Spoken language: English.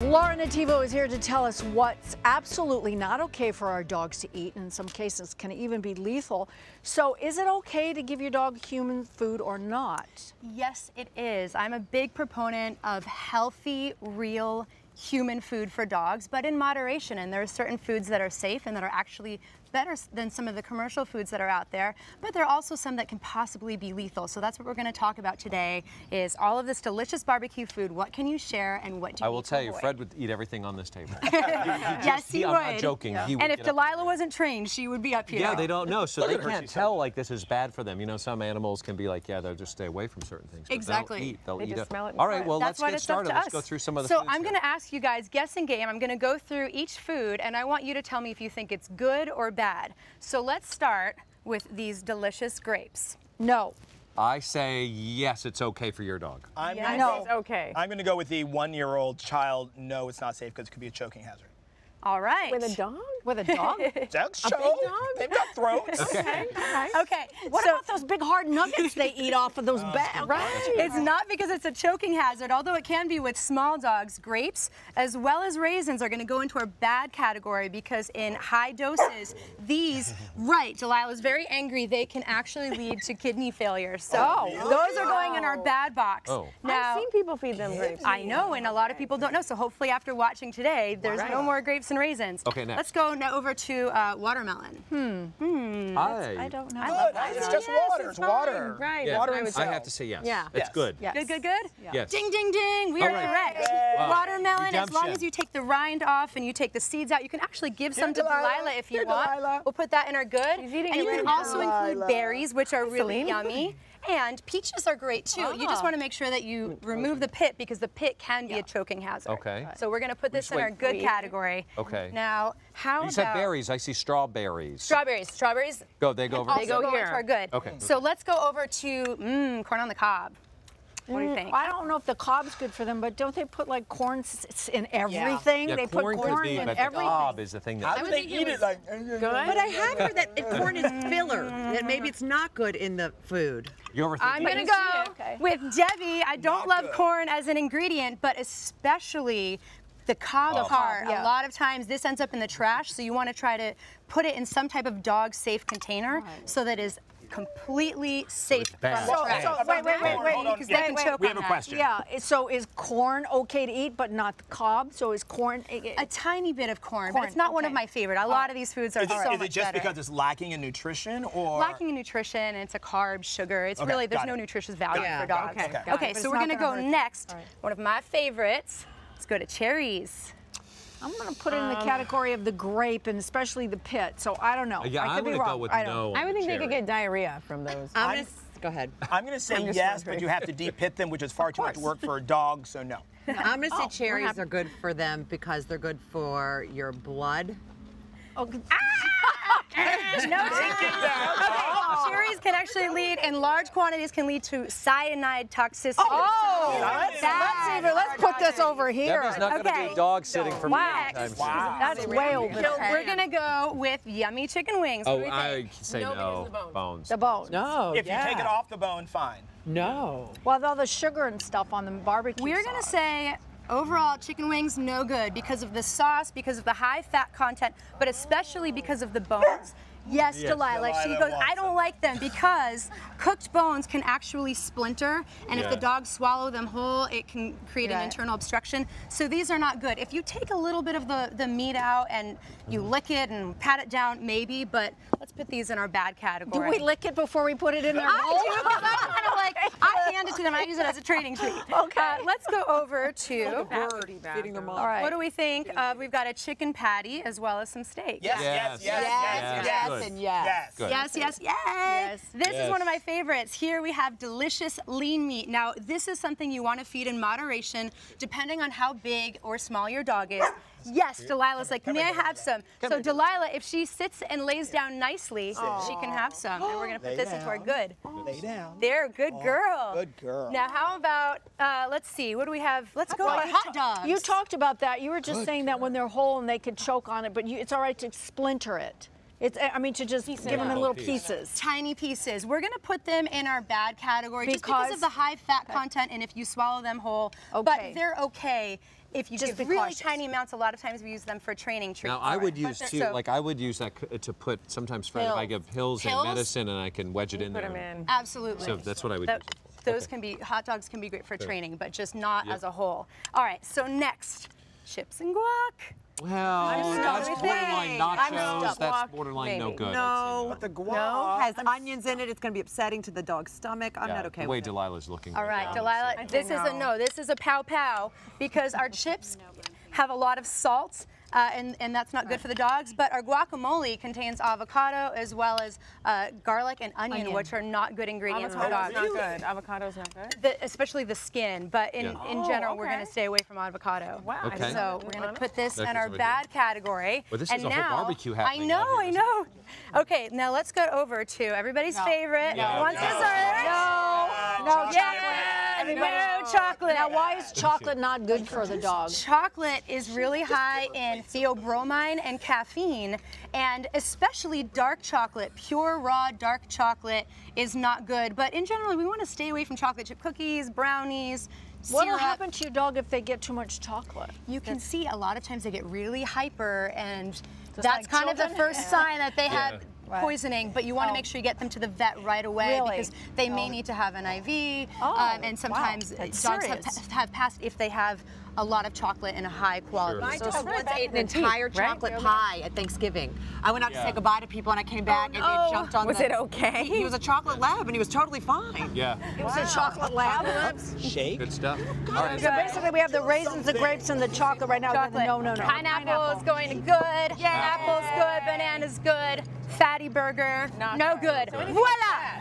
Laura Nativo is here to tell us what's absolutely not okay for our dogs to eat, and in some cases can even be lethal. So is it okay to give your dog human food or not? Yes, it is. I'm a big proponent of healthy, real human food for dogs, but in moderation. And there are certain foods that are safe and that are actually better than some of the commercial foods that are out there, but there are also some that can possibly be lethal. So that's what we're going to talk about today, is all of this delicious barbecue food. What can you share and what do you avoid? I will tell you, Fred would eat everything on this table. Yes, he would. I'm not joking. Yeah. And if Delilah wasn't trained, she would be up here. Yeah, they don't know, so they can't tell like this is bad for them. You know, some animals can be like, yeah, they'll just stay away from certain things. But exactly. They'll eat it. All right, well, let's get started. Let's go through some of the foods. So I'm going to ask you guys guessing game. I'm going to go through each food, and I want you to tell me if you think it's good or bad. So let's start with these delicious grapes. No. I say yes, it's okay for your dog. I'm going to go with the 1-year-old child. No, it's not safe because it could be a choking hazard. All right. With a dog? With a dog? Dogs choke. They've got throats. Okay. What about those big hard nuggets they eat off of those bags? Right. It's not because it's a choking hazard, although it can be with small dogs. Grapes as well as raisins are going to go into our bad category because in high doses, these, Delilah's very angry, they can actually lead to kidney failure. So those are going in our bad box. Now, I've seen people feed them grapes. I know, and a lot of people don't know. So hopefully after watching today, there's no more grapes and raisins. Okay, next. Let's go now over to watermelon. I don't know. It's just water. Right. Yeah. Water. I have to say yes. Yeah. It's good. Yes. Good. Yeah. Yes. Ding, ding, ding. We are correct. Wow. Watermelon. Redemption. As long as you take the rind off and you take the seeds out, you can actually give some to Delilah if you want. Delilah. We'll put that in our good. And you can also include berries, which are really yummy. And peaches are great too. You just want to make sure that you remove the pit because the pit can be a choking hazard. Okay. So we're going to put this in our good category. Okay. Now, how about berries? I see strawberries. Strawberries. They go here. Into our good. Okay. So let's go over to corn on the cob. What do you think? I don't know if the cob's good for them, but don't they put like corn in everything? Yeah, they put corn in everything. The cob is the thing that I think it was like good. But I have heard that corn is filler, that maybe it's not good in the food. I'm going to go with Debbie. I don't love corn as an ingredient, but especially the cob part. A lot of times this ends up in the trash, so you want to try to put it in some type of dog-safe container so that is completely safe. Wait, we have a question. Yeah, so is corn okay to eat, but not the cob? So is corn... A tiny bit of corn, but it's not one of my favorite. A lot of these foods are so much better. Because it's lacking in nutrition, or...? Lacking in nutrition, and it's a carb, sugar. It's really, there's no nutritious value for dogs. Okay, so we're going to go next. One of my favorites. Let's go to cherries. I'm going to put it in the category of the grape and especially the pit. So I don't know. Yeah, I could be wrong. Go with no. I would think they could get diarrhea from those. Go ahead. I'm going to say yes, but you have to de-pit them, which is far too much work for a dog, so no. I'm going to say cherries are good for them because they're good for your blood. Cherries can actually lead, in large quantities, can lead to cyanide toxicity. Let's put this over here. Debbie's not going to be dog sitting for me. Wow. That's way over. So we're going to go with yummy chicken wings. Oh, I say no. Bones. The bones. No. If you take it off the bone, fine. No. Well, all the sugar and stuff on the barbecue. We're going to say... Overall, chicken wings, no good because of the sauce, because of the high fat content, but especially because of the bones. Yes, Delilah. She goes, I don't like them because cooked bones can actually splinter, and if the dogs swallow them whole, it can create an internal obstruction. So these are not good. If you take a little bit of the meat out and you lick it and pat it down, maybe, but let's put these in our bad category. Do we lick it before we put it in our bowl? I hand it to them. I use it as a training treat. Okay. Let's go over to... All right. What do we think? We've got a chicken patty as well as some steak. Yes. This is one of my favorites. Here we have delicious lean meat. Now, this is something you want to feed in moderation, depending on how big or small your dog is. Yes, Delilah's like, may I have some? So Delilah, if she sits and lays down nicely, she can have some. And we're going to put this into our good. Lay down. There, good girl. Good girl. Now, how about, let's see, what do we have? Let's go with hot dogs. You talked about that. You were just saying that when they're whole and they could choke on it, but it's all right to splinter it. It's, I mean, to just give them in little pieces. Tiny pieces. We're going to put them in our bad category just because of the high fat content and if you swallow them whole. Okay. But they're okay. If you just give really tiny amounts, a lot of times we use them for training treatments. Now, I would use, too, like I would use that to put, sometimes, Fred, if I give pills and medicine and I can wedge it in there. Put them in. Absolutely. So that's what I would use it for. Those can be, hot dogs can be great for training, but just not as a whole. All right, so next, chips and guac. Well, that's borderline nachos, that's borderline no good. No, the guac has onions in it, it's going to be upsetting to the dog's stomach. I'm not okay with it. The way Delilah's looking. All right, Delilah, this is a no, this is a pow-pow, because our chips have a lot of salt, and that's not good for the dogs, but our guacamole contains avocado as well as garlic and onion, which are not good ingredients for dogs. Not good. Avocado's not good? Especially the skin, but in general, we're going to stay away from avocado. Wow. Okay. So we're going to put this in our bad category. Well, this is a whole barbecue happening. I know, I know. Okay, now let's go over to everybody's favorite. No chocolate. Now, why is chocolate not good for the dog? Chocolate is really high in theobromine and caffeine, and especially dark chocolate, pure raw dark chocolate is not good. But in general, we want to stay away from chocolate chip cookies, brownies, syrup. What'll happen to your dog if they get too much chocolate? You can see a lot of times they get really hyper, and that's kind of the first sign that they have poisoning, but you want to make sure you get them to the vet right away because they may need to have an IV, and sometimes dogs have passed if they have a lot of chocolate and a high quality. My dog once ate an entire chocolate pie at Thanksgiving. I went out to say goodbye to people and I came back and they jumped on it okay? He was a chocolate lab and he was totally fine. Yeah. It was a chocolate lab. Shake. Good stuff. All right. So basically we have the raisins, the grapes, and the chocolate right now. No. Pineapple is going to good. Yeah. Apple's good. Banana's good. Fatty burger. Not good. So voila!